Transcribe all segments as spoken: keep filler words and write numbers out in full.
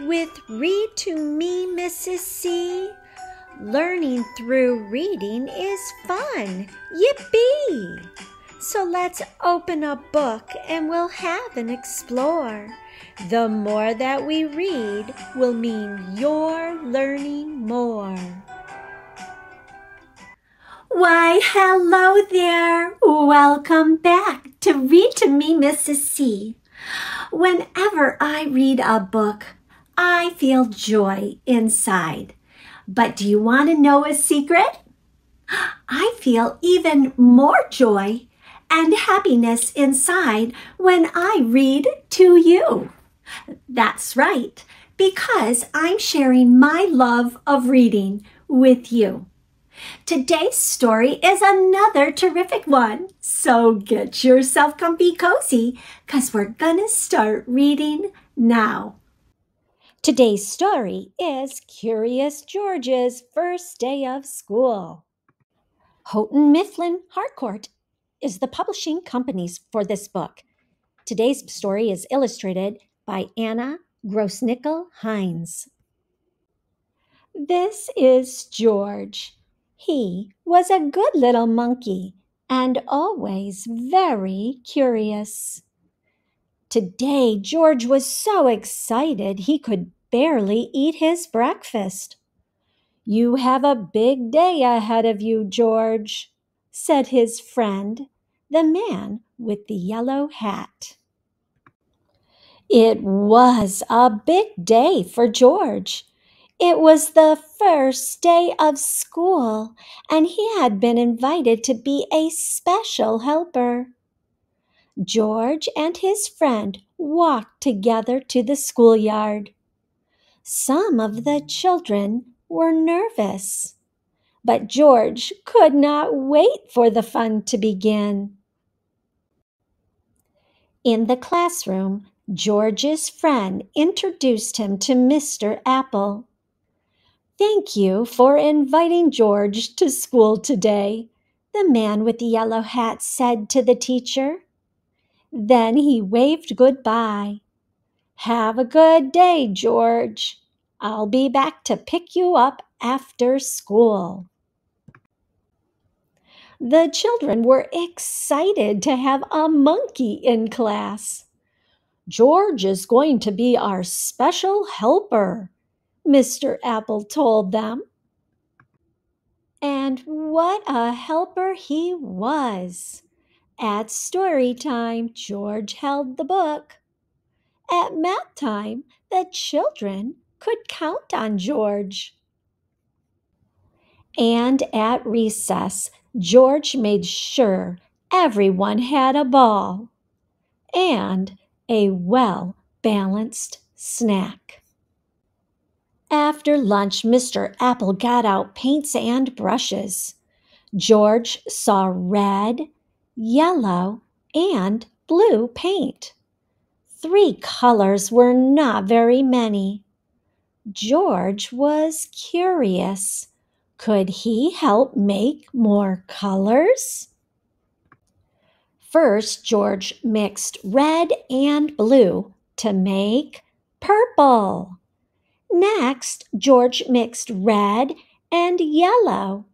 with Read to Me, Missus C. Learning through reading is fun. Yippee! So let's open a book and we'll have an explore. The more that we read will mean you're learning more. Why, hello there. Welcome back to Read to Me, Missus C. Whenever I read a book, I feel joy inside. But do you want to know a secret? I feel even more joy and happiness inside when I read to you. That's right, because I'm sharing my love of reading with you. Today's story is another terrific one, so get yourself comfy cozy, because we're gonna start reading now. Today's story is Curious George's First Day of School. Houghton Mifflin Harcourt is the publishing companies for this book. Today's story is illustrated by Anna Grossnickel Hines. This is George. He was a good little monkey and always very curious. Today, George was so excited he could barely eat his breakfast. "You have a big day ahead of you, George," said his friend, the man with the yellow hat. It was a big day for George. It was the first day of school, and he had been invited to be a special helper. George and his friend walked together to the schoolyard. Some of the children were nervous, but George could not wait for the fun to begin. In the classroom, George's friend introduced him to Mister Apple. "Thank you for inviting George to school today," the man with the yellow hat said to the teacher. Then he waved goodbye. "Have a good day, George. I'll be back to pick you up after school." The children were excited to have a monkey in class. "George is going to be our special helper," Mister Apple told them. And what a helper he was! At story time, George held the book. At math time, the children could count on George. And at recess, George made sure everyone had a ball and a well-balanced snack. After lunch, Mister Apple got out paints and brushes. George saw red, yellow, and blue paint. Three colors were not very many. George was curious. Could he help make more colors? First, George mixed red and blue to make purple. Next, George mixed red and yellow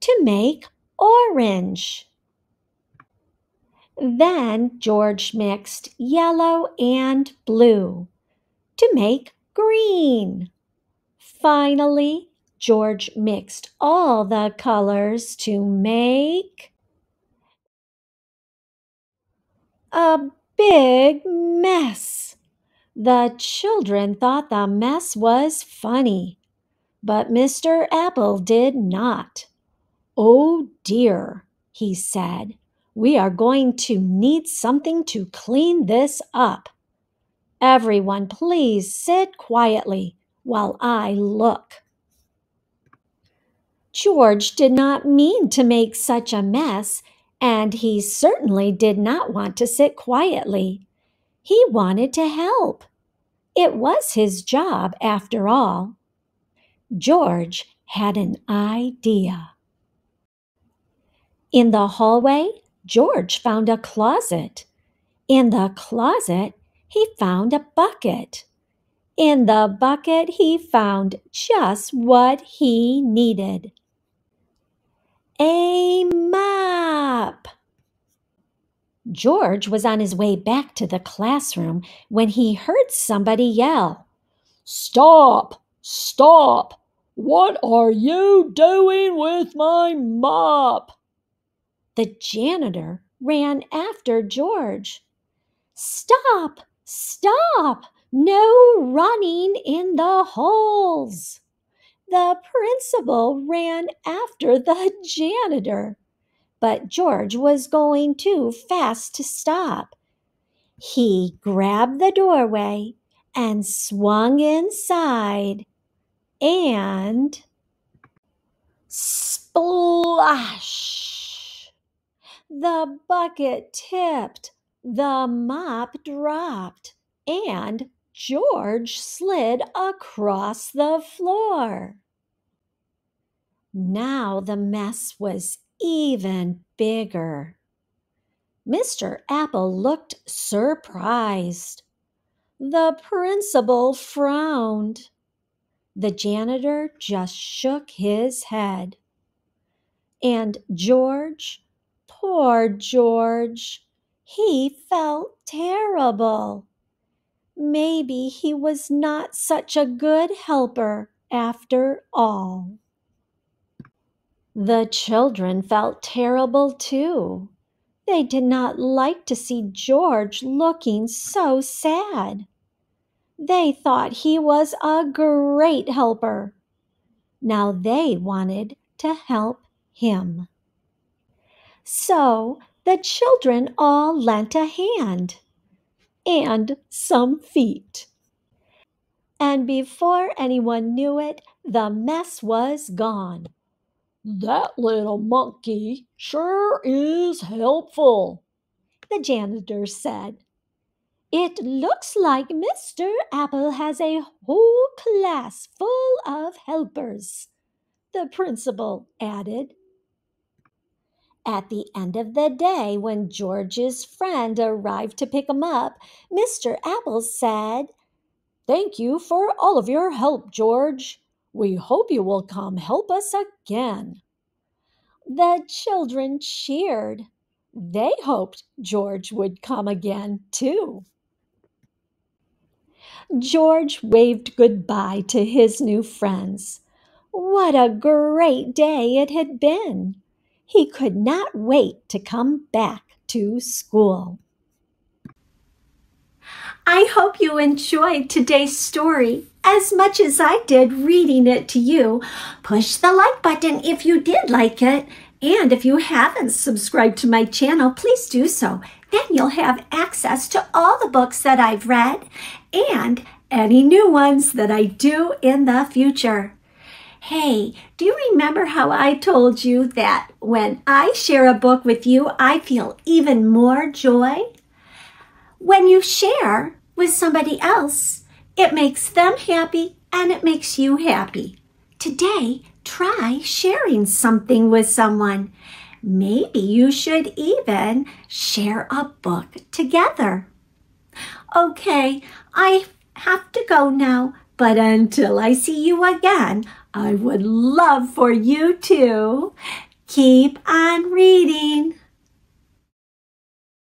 to make orange. Then George mixed yellow and blue to make green. Finally, George mixed all the colors to make a big mess. The children thought the mess was funny, but Mister Apple did not. "Oh dear," he said, "we are going to need something to clean this up. Everyone please sit quietly while I look." George did not mean to make such a mess, and he certainly did not want to sit quietly. He wanted to help. It was his job, after all. George had an idea. In the hallway, George found a closet. In the closet, he found a bucket. In the bucket, he found just what he needed. A map! George was on his way back to the classroom when he heard somebody yell, "Stop! Stop! What are you doing with my mop?" The janitor ran after George. "Stop! Stop! No running in the halls!" The principal ran after the janitor, but George was going too fast to stop. He grabbed the doorway and swung inside, and splash! The bucket tipped, the mop dropped, and George slid across the floor. Now the mess was even bigger. Mister Apple looked surprised. The principal frowned. The janitor just shook his head. And George, poor George, he felt terrible. Maybe he was not such a good helper after all. The children felt terrible too. They did not like to see George looking so sad. They thought he was a great helper. Now they wanted to help him. So the children all lent a hand. And some feet. And before anyone knew it, the mess was gone. "That little monkey sure is helpful," the janitor said. "It looks like Mister Apple has a whole class full of helpers," the principal added. At the end of the day, when George's friend arrived to pick him up, Mister Apple said, "Thank you for all of your help, George. We hope you will come help us again." The children cheered. They hoped George would come again, too. George waved goodbye to his new friends. What a great day it had been! He could not wait to come back to school. I hope you enjoyed today's story as much as I did reading it to you. Push the like button if you did like it. And if you haven't subscribed to my channel, please do so. Then you'll have access to all the books that I've read and any new ones that I do in the future. Hey, do you remember how I told you that when I share a book with you, I feel even more joy? When you share with somebody else, it makes them happy and it makes you happy. Today, try sharing something with someone. Maybe you should even share a book together. Okay, I have to go now, but until I see you again, I would love for you to keep on reading.